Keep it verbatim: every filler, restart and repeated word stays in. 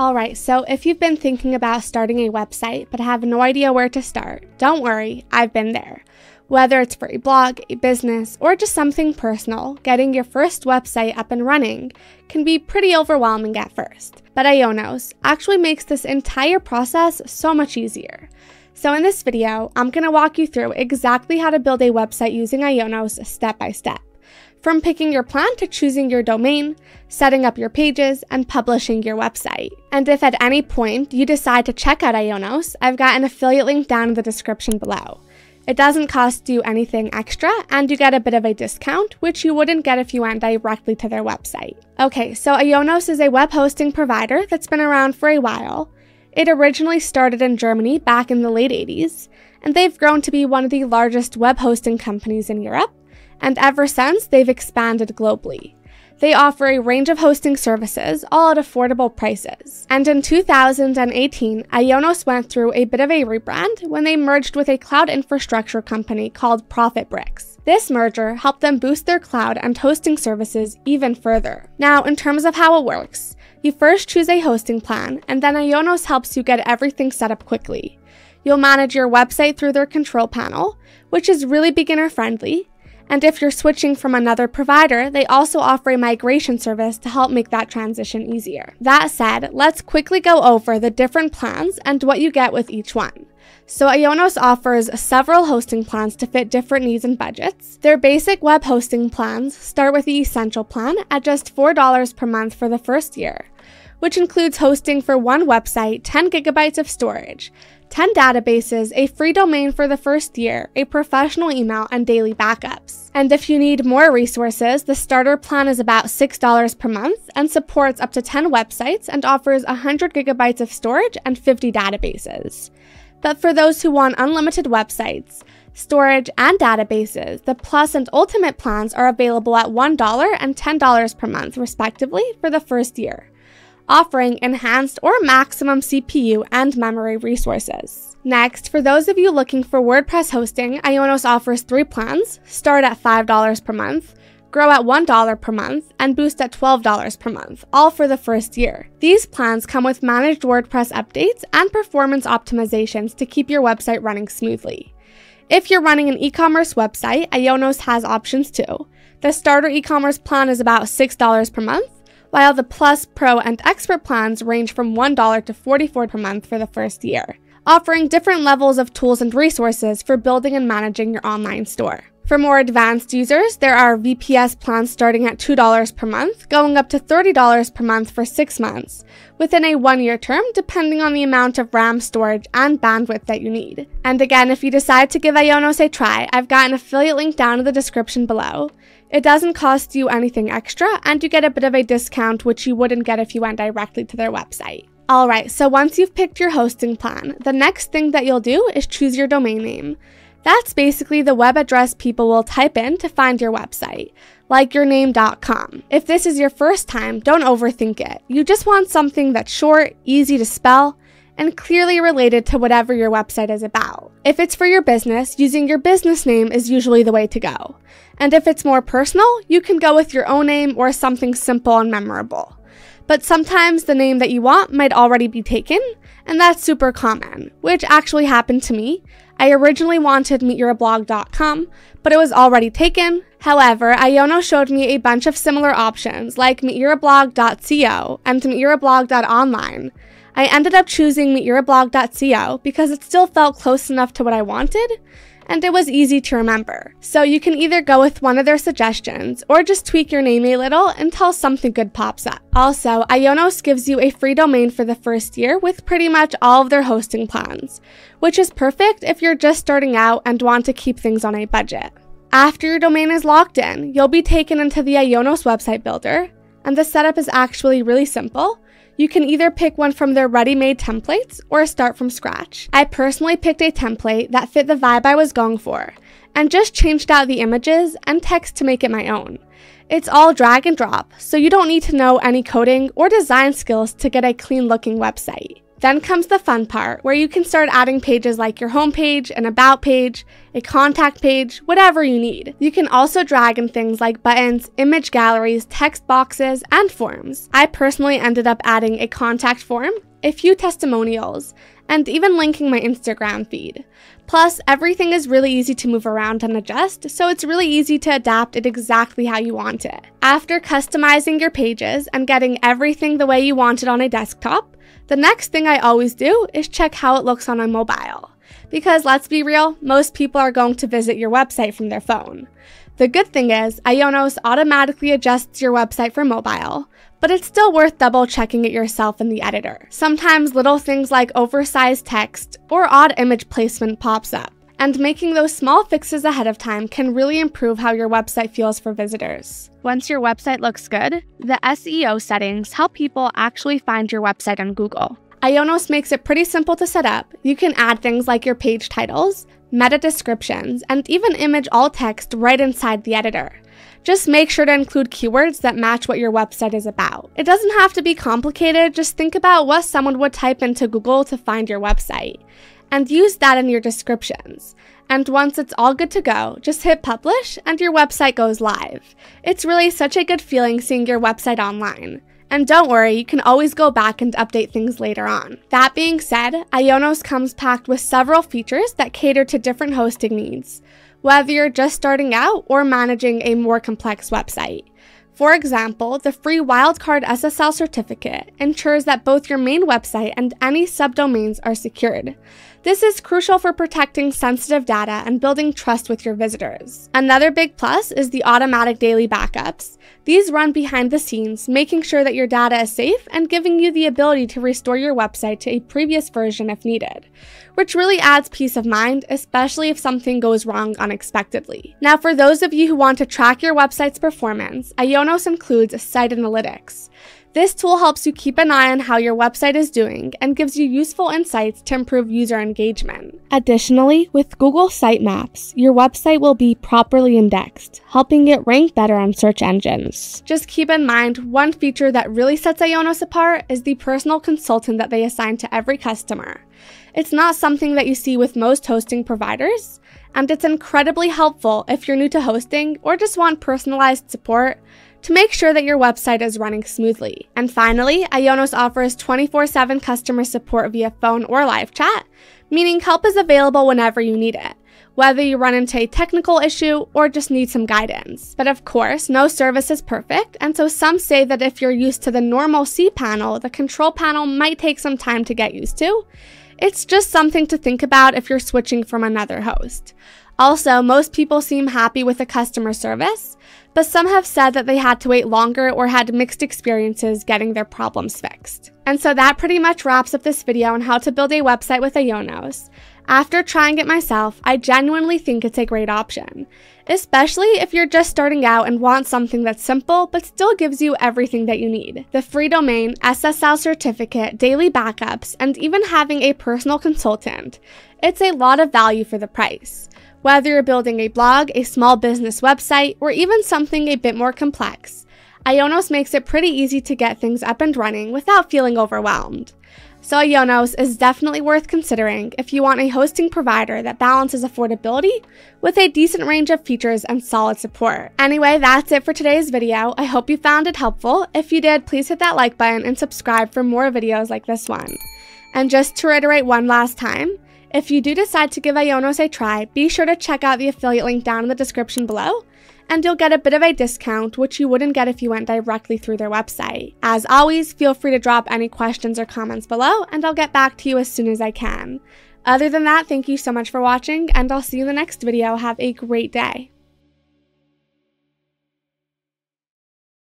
Alright, so if you've been thinking about starting a website but have no idea where to start, don't worry, I've been there. Whether it's for a blog, a business, or just something personal, getting your first website up and running can be pretty overwhelming at first. But IONOS actually makes this entire process so much easier. So in this video, I'm going to walk you through exactly how to build a website using IONOS step by step. From picking your plan to choosing your domain, setting up your pages, and publishing your website. And if at any point you decide to check out IONOS, I've got an affiliate link down in the description below. It doesn't cost you anything extra, and you get a bit of a discount, which you wouldn't get if you went directly to their website. Okay, so IONOS is a web hosting provider that's been around for a while. It originally started in Germany back in the late eighties, and they've grown to be one of the largest web hosting companies in Europe, and ever since, they've expanded globally. They offer a range of hosting services, all at affordable prices. And in two thousand eighteen, IONOS went through a bit of a rebrand when they merged with a cloud infrastructure company called ProfitBricks. This merger helped them boost their cloud and hosting services even further. Now, in terms of how it works, you first choose a hosting plan, and then IONOS helps you get everything set up quickly. You'll manage your website through their control panel, which is really beginner-friendly. And if you're switching from another provider, they also offer a migration service to help make that transition easier. That said, let's quickly go over the different plans and what you get with each one. So IONOS offers several hosting plans to fit different needs and budgets. Their basic web hosting plans start with the Essential plan at just four dollars per month for the first year, which includes hosting for one website, ten gigabytes of storage, ten databases, a free domain for the first year, a professional email, and daily backups. And if you need more resources, the starter plan is about six dollars per month and supports up to ten websites and offers one hundred gigabytes of storage and fifty databases. But for those who want unlimited websites, storage, and databases, the Plus and Ultimate plans are available at one dollar and ten dollars per month, respectively, for the first year, offering enhanced or maximum C P U and memory resources. Next, for those of you looking for WordPress hosting, IONOS offers three plans: start at five dollars per month, grow at one dollar per month, and boost at twelve dollars per month, all for the first year. These plans come with managed WordPress updates and performance optimizations to keep your website running smoothly. If you're running an e-commerce website, IONOS has options too. The starter e-commerce plan is about six dollars per month, while the Plus, Pro, and Expert plans range from one dollar to forty-four dollars per month for the first year, offering different levels of tools and resources for building and managing your online store. For more advanced users, there are V P S plans starting at two dollars per month, going up to thirty dollars per month for six months, within a one-year term, depending on the amount of RAM, storage, and bandwidth that you need. And again, if you decide to give IONOS a try, I've got an affiliate link down in the description below. It doesn't cost you anything extra, and you get a bit of a discount, which you wouldn't get if you went directly to their website. Alright, so once you've picked your hosting plan, the next thing that you'll do is choose your domain name. That's basically the web address people will type in to find your website, like your name dot com. If this is your first time, don't overthink it. You just want something that's short, easy to spell, and clearly related to whatever your website is about. If it's for your business, using your business name is usually the way to go. And if it's more personal, you can go with your own name or something simple and memorable. But sometimes the name that you want might already be taken, and that's super common, which actually happened to me. I originally wanted meet your blog dot com, but it was already taken. However, IONOS showed me a bunch of similar options like meet your blog dot co and meet your blog dot online. I ended up choosing meet your blog dot co because it still felt close enough to what I wanted, and it was easy to remember. So you can either go with one of their suggestions or just tweak your name a little until something good pops up. Also, IONOS gives you a free domain for the first year with pretty much all of their hosting plans, which is perfect if you're just starting out and want to keep things on a budget. After your domain is locked in, you'll be taken into the IONOS website builder, and the setup is actually really simple. You can either pick one from their ready-made templates or start from scratch. I personally picked a template that fit the vibe I was going for and just changed out the images and text to make it my own. It's all drag and drop, so you don't need to know any coding or design skills to get a clean-looking website. Then comes the fun part, where you can start adding pages like your homepage, an about page, a contact page, whatever you need. You can also drag in things like buttons, image galleries, text boxes, and forms. I personally ended up adding a contact form, a few testimonials, and even linking my Instagram feed. Plus, everything is really easy to move around and adjust, so it's really easy to adapt it exactly how you want it. After customizing your pages and getting everything the way you want it on a desktop, the next thing I always do is check how it looks on a mobile. Because let's be real, most people are going to visit your website from their phone. The good thing is, IONOS automatically adjusts your website for mobile, but it's still worth double checking it yourself in the editor. Sometimes little things like oversized text or odd image placement pops up, and making those small fixes ahead of time can really improve how your website feels for visitors. Once your website looks good, the S E O settings help people actually find your website on Google. IONOS makes it pretty simple to set up. You can add things like your page titles, meta descriptions, and even image alt text right inside the editor. Just make sure to include keywords that match what your website is about. It doesn't have to be complicated, just think about what someone would type into Google to find your website, and use that in your descriptions. And once it's all good to go, just hit publish and your website goes live. It's really such a good feeling seeing your website online. And don't worry, you can always go back and update things later on. That being said, IONOS comes packed with several features that cater to different hosting needs, whether you're just starting out or managing a more complex website. For example, the free Wildcard S S L certificate ensures that both your main website and any subdomains are secured. This is crucial for protecting sensitive data and building trust with your visitors. Another big plus is the automatic daily backups. These run behind the scenes, making sure that your data is safe and giving you the ability to restore your website to a previous version if needed, which really adds peace of mind, especially if something goes wrong unexpectedly. Now, for those of you who want to track your website's performance, IONOS includes SiteAnalytics. This tool helps you keep an eye on how your website is doing and gives you useful insights to improve user engagement. Additionally, with Google Sitemaps, your website will be properly indexed, helping it rank better on search engines. Just keep in mind, one feature that really sets IONOS apart is the personal consultant that they assign to every customer. It's not something that you see with most hosting providers, and it's incredibly helpful if you're new to hosting or just want personalized support to make sure that your website is running smoothly. And finally, IONOS offers twenty-four seven customer support via phone or live chat, meaning help is available whenever you need it, whether you run into a technical issue or just need some guidance. But of course, no service is perfect, and so some say that if you're used to the normal cPanel, the control panel might take some time to get used to. It's just something to think about if you're switching from another host. Also, most people seem happy with the customer service, but some have said that they had to wait longer or had mixed experiences getting their problems fixed. And so that pretty much wraps up this video on how to build a website with IONOS. After trying it myself, I genuinely think it's a great option, especially if you're just starting out and want something that's simple but still gives you everything that you need. The free domain, S S L certificate, daily backups, and even having a personal consultant. It's a lot of value for the price. Whether you're building a blog, a small business website, or even something a bit more complex, IONOS makes it pretty easy to get things up and running without feeling overwhelmed. So IONOS is definitely worth considering if you want a hosting provider that balances affordability with a decent range of features and solid support. Anyway, that's it for today's video. I hope you found it helpful. If you did, please hit that like button and subscribe for more videos like this one. And just to reiterate one last time, if you do decide to give IONOS a try, be sure to check out the affiliate link down in the description below, and you'll get a bit of a discount, which you wouldn't get if you went directly through their website. As always, feel free to drop any questions or comments below, and I'll get back to you as soon as I can. Other than that, thank you so much for watching, and I'll see you in the next video. Have a great day.